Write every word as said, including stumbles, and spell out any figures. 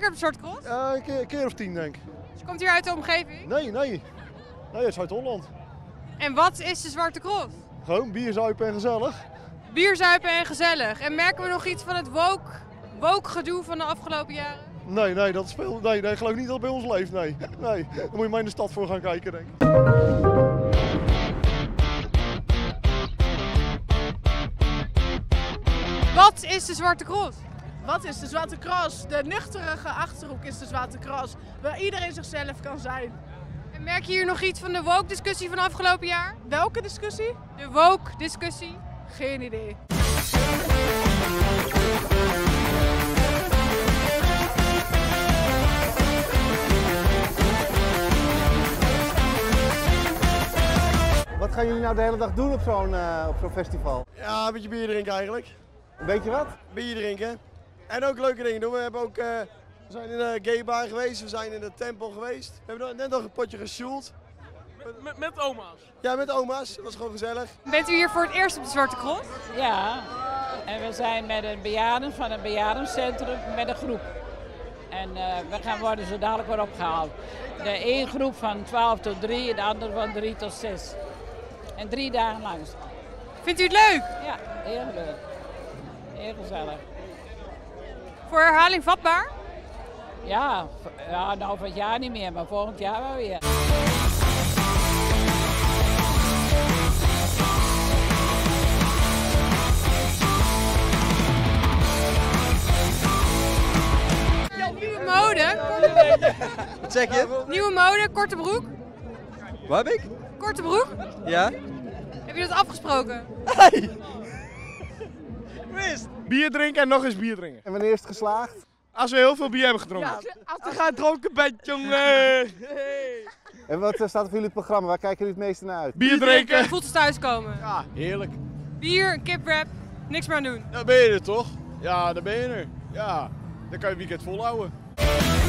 vaker op de Zwarte Cross? Uh, een keer, keer of tien, denk ik. Dus je komt hier uit de omgeving? Nee, nee. Nee, het is uit Holland. En wat is de Zwarte Cross? Gewoon bierzuipen en gezellig. Bierzuipen en gezellig. En merken we nog iets van het woke, woke gedoe van de afgelopen jaren? Nee, nee, dat speelt. Nee, nee, geloof niet dat het bij ons leeft. Nee, nee. Daar moet je maar in de stad voor gaan kijken, denk ik. Wat is de Zwarte Cross? Wat is de Zwarte Cross? De nuchterige Achterhoek is de Zwarte Cross, waar iedereen zichzelf kan zijn. En merk je hier nog iets van de woke-discussie van afgelopen jaar? Welke discussie? De woke-discussie. Geen idee. Wat gaan jullie nou de hele dag doen op zo'n uh, op zo'n festival? Ja, een beetje bier drinken eigenlijk. Een beetje wat? Bier drinken. En ook leuke dingen doen. We, hebben ook, uh, we zijn in de gay bar geweest, we zijn in de tempel geweest. We hebben net nog een potje gesjoeld. Met, met, met oma's? Ja, met oma's. Dat was gewoon gezellig. Bent u hier voor het eerst op de Zwarte Cross? Ja. En we zijn met een bejaarden van een bejaardencentrum met een groep. En uh, we gaan worden zo dadelijk weer opgehaald. De één groep van twaalf tot drie en de andere van drie tot zes. En drie dagen lang. Vindt u het leuk? Ja, heel leuk. Heel gezellig. Voor herhaling vatbaar? Ja, ja, nou van het jaar niet meer, maar volgend jaar wel weer. Nieuwe mode. Wat zeg je? Nieuwe mode, korte broek. Wat heb ik? Korte broek? Ja. Heb je dat afgesproken? Hey. Mist. Bier drinken en nog eens bier drinken. En wanneer is het geslaagd? Als we heel veel bier hebben gedronken. Ja, als, als, als we gaan dronken bent, jongen. Hey. En wat staat er voor jullie het programma? Waar kijken jullie het meeste naar uit? Bier drinken. Voetjes thuiskomen. Ja, heerlijk. Bier, kiprap, niks meer aan doen. Dan ben je er toch? Ja, dan ben je er. Ja, dan kan je het weekend volhouden.